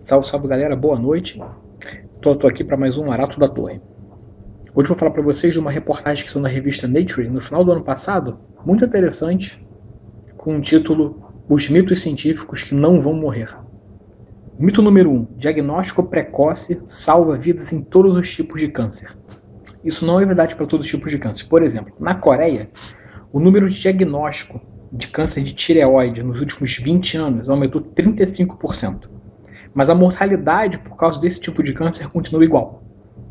Salve, salve galera, boa noite. Tô aqui para mais um Arauto da Torre. Hoje vou falar para vocês de uma reportagem que saiu na revista Nature no final do ano passado, muito interessante, com o título Os Mitos Científicos que Não Vão Morrer. Mito número 1. Diagnóstico precoce salva vidas em todos os tipos de câncer. Isso não é verdade para todos os tipos de câncer. Por exemplo, na Coreia, o número de diagnóstico de câncer de tireoide nos últimos 20 anos aumentou 35%. Mas a mortalidade por causa desse tipo de câncer continua igual.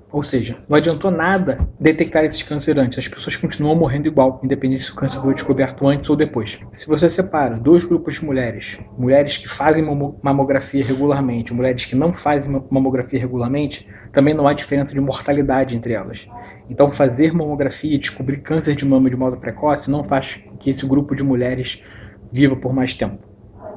Ou seja, não adiantou nada detectar esses cânceres antes. As pessoas continuam morrendo igual, independente se o câncer foi descoberto antes ou depois. Se você separa dois grupos de mulheres, mulheres que fazem mamografia regularmente, mulheres que não fazem mamografia regularmente, também não há diferença de mortalidade entre elas. Então fazer mamografia e descobrir câncer de mama de modo precoce não faz que esse grupo de mulheres viva por mais tempo.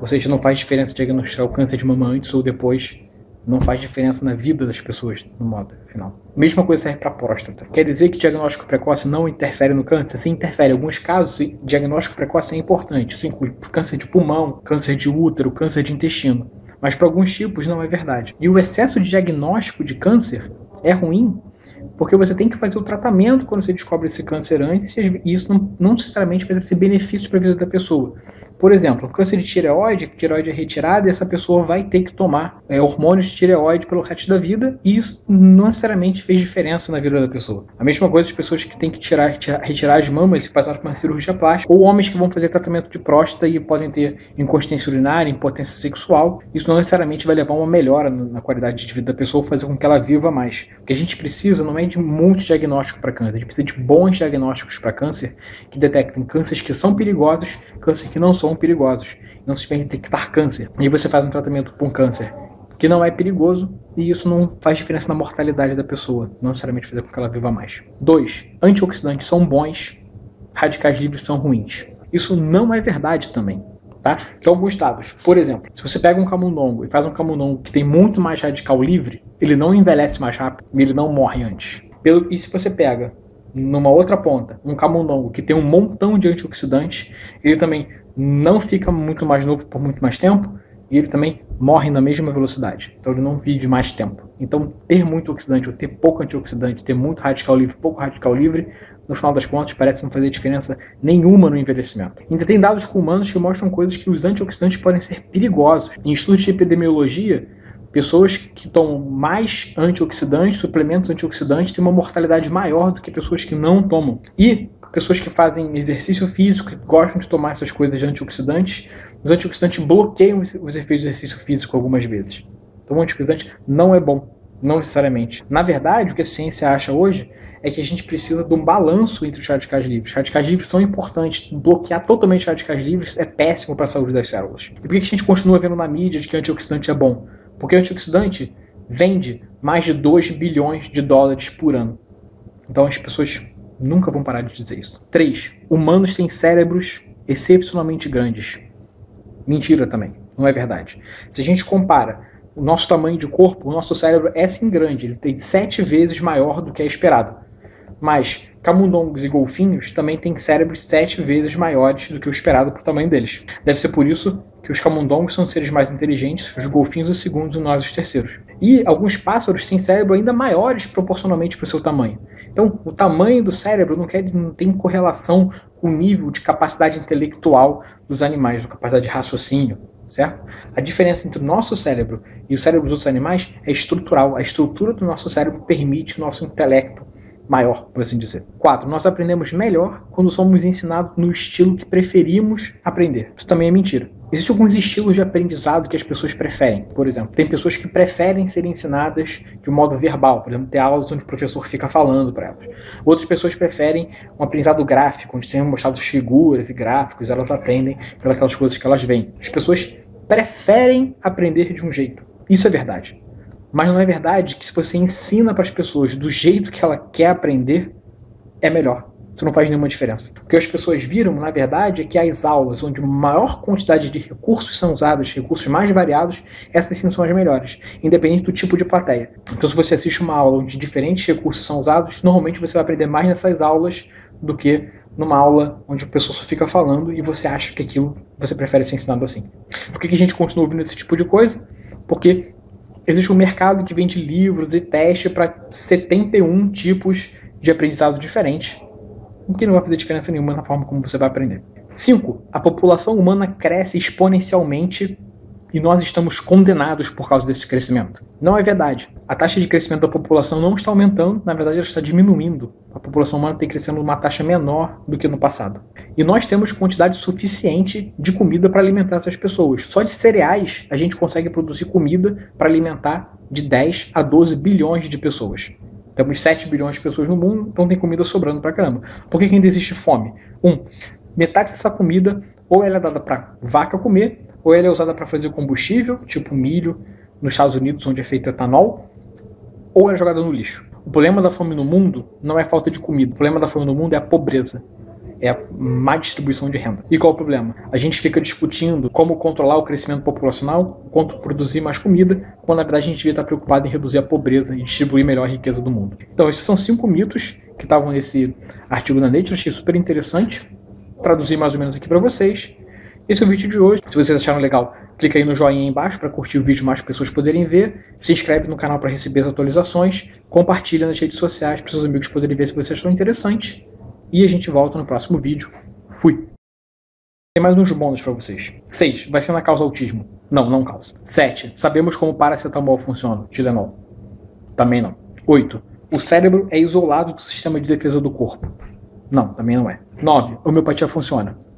Ou seja, não faz diferença diagnosticar o câncer de mama antes ou depois, não faz diferença na vida das pessoas, no modo final. Mesma coisa serve para a próstata. Quer dizer que diagnóstico precoce não interfere no câncer? Sim, interfere. Em alguns casos, diagnóstico precoce é importante. Isso inclui câncer de pulmão, câncer de útero, câncer de intestino. Mas para alguns tipos não é verdade. E o excesso de diagnóstico de câncer é ruim, porque você tem que fazer o tratamento quando você descobre esse câncer antes, e isso não necessariamente vai ser benefício para a vida da pessoa. Por exemplo, câncer de tireoide, a tireoide é retirada e essa pessoa vai ter que tomar hormônios de tireoide pelo resto da vida, e isso não necessariamente fez diferença na vida da pessoa. A mesma coisa as pessoas que têm que retirar as mamas e passar por uma cirurgia plástica, ou homens que vão fazer tratamento de próstata e podem ter incontinência urinária, impotência sexual, isso não necessariamente vai levar a uma melhora na qualidade de vida da pessoa, fazer com que ela viva mais. O que a gente precisa não é de muito diagnóstico para câncer, a gente precisa de bons diagnósticos para câncer, que detectem cânceres que são perigosos, cânceres que não são perigosos, não se permite detectar câncer. E você faz um tratamento para um câncer que não é perigoso, e isso não faz diferença na mortalidade da pessoa, não necessariamente fazer com que ela viva mais. 2. Antioxidantes são bons, radicais livres são ruins. Isso não é verdade também, tá? Então, alguns dados. Por exemplo, se você pega um camundongo e faz um camundongo que tem muito mais radical livre, ele não envelhece mais rápido, ele não morre antes. E se você pega, numa outra ponta, um camundongo que tem um montão de antioxidantes, ele também não fica muito mais novo por muito mais tempo, e ele também morre na mesma velocidade. Então ele não vive mais tempo. Então ter muito oxidante ou ter pouco antioxidante, ter muito radical livre, pouco radical livre, no final das contas parece não fazer diferença nenhuma no envelhecimento. Ainda tem dados com humanos que mostram coisas que os antioxidantes podem ser perigosos. Em estudos de epidemiologia, pessoas que tomam mais antioxidantes, suplementos antioxidantes, têm uma mortalidade maior do que pessoas que não tomam. E pessoas que fazem exercício físico, que gostam de tomar essas coisas de antioxidantes, os antioxidantes bloqueiam os efeitos do exercício físico algumas vezes. Então o antioxidante não é bom, não necessariamente. Na verdade, o que a ciência acha hoje é que a gente precisa de um balanço entre os radicais livres. Os radicais livres são importantes, bloquear totalmente os radicais livres é péssimo para a saúde das células. E por que a gente continua vendo na mídia de que antioxidante é bom? Porque o antioxidante vende mais de US$ 2 bilhões por ano. Então as pessoas nunca vão parar de dizer isso. 3. Humanos têm cérebros excepcionalmente grandes. Mentira também. Não é verdade. Se a gente compara o nosso tamanho de corpo, o nosso cérebro é sim grande. Ele tem 7 vezes maior do que é esperado. Mas camundongos e golfinhos também têm cérebros 7 vezes maiores do que o esperado para o tamanho deles. Deve ser por isso que os camundongos são os seres mais inteligentes, os golfinhos os segundos e nós os terceiros. E alguns pássaros têm cérebro ainda maiores proporcionalmente para o seu tamanho. Então, o tamanho do cérebro não tem correlação com o nível de capacidade intelectual dos animais, da capacidade de raciocínio, certo? A diferença entre o nosso cérebro e o cérebro dos outros animais é estrutural. A estrutura do nosso cérebro permite o nosso intelecto maior, por assim dizer. 4. Nós aprendemos melhor quando somos ensinados no estilo que preferimos aprender. Isso também é mentira. Existem alguns estilos de aprendizado que as pessoas preferem. Por exemplo, tem pessoas que preferem ser ensinadas de um modo verbal. Por exemplo, ter aulas onde o professor fica falando para elas. Outras pessoas preferem um aprendizado gráfico, onde tem mostrado figuras e gráficos. Elas aprendem pelas aquelas coisas que elas veem. As pessoas preferem aprender de um jeito. Isso é verdade. Mas não é verdade que se você ensina para as pessoas do jeito que ela quer aprender, é melhor. Isso não faz nenhuma diferença. O que as pessoas viram, na verdade, é que as aulas onde maior quantidade de recursos são usados, recursos mais variados, essas sim são as melhores, independente do tipo de plateia. Então se você assiste uma aula onde diferentes recursos são usados, normalmente você vai aprender mais nessas aulas do que numa aula onde a pessoa só fica falando e você acha que aquilo você prefere ser ensinado assim. Por que a gente continua ouvindo esse tipo de coisa? Porque Existe um mercado que vende livros e testes para 71 tipos de aprendizado diferentes, o que não vai fazer diferença nenhuma na forma como você vai aprender. 5. A população humana cresce exponencialmente e nós estamos condenados por causa desse crescimento. Não é verdade. A taxa de crescimento da população não está aumentando, na verdade ela está diminuindo. A população humana tem crescendo uma taxa menor do que no passado. E nós temos quantidade suficiente de comida para alimentar essas pessoas. Só de cereais a gente consegue produzir comida para alimentar de 10 a 12 bilhões de pessoas. Temos 7 bilhões de pessoas no mundo, então tem comida sobrando pra caramba. Por que ainda existe fome? 1. Metade dessa comida ou ela é dada para vaca comer, ou ela é usada para fazer combustível, tipo milho, nos Estados Unidos, onde é feito etanol, ou é jogada no lixo. O problema da fome no mundo não é a falta de comida. O problema da fome no mundo é a pobreza, é a má distribuição de renda. E qual é o problema? A gente fica discutindo como controlar o crescimento populacional, quanto produzir mais comida, quando na verdade a gente devia estar preocupado em reduzir a pobreza e distribuir melhor a riqueza do mundo. Então, esses são 5 mitos que estavam nesse artigo na Nature, achei super interessante. Traduzir mais ou menos aqui para vocês. Esse é o vídeo de hoje. Se vocês acharam legal, clica aí no joinha aí embaixo para curtir o vídeo e mais pessoas poderem ver. Se inscreve no canal para receber as atualizações. Compartilha nas redes sociais para seus amigos poderem ver se vocês acham interessante. E a gente volta no próximo vídeo. Fui! Tem mais uns bônus para vocês. 6. Vacina causa autismo. Não, não causa. 7. Sabemos como paracetamol funciona. Tilenol. Também não. 8. O cérebro é isolado do sistema de defesa do corpo. Não, também não é. 9. Homeopatia funciona.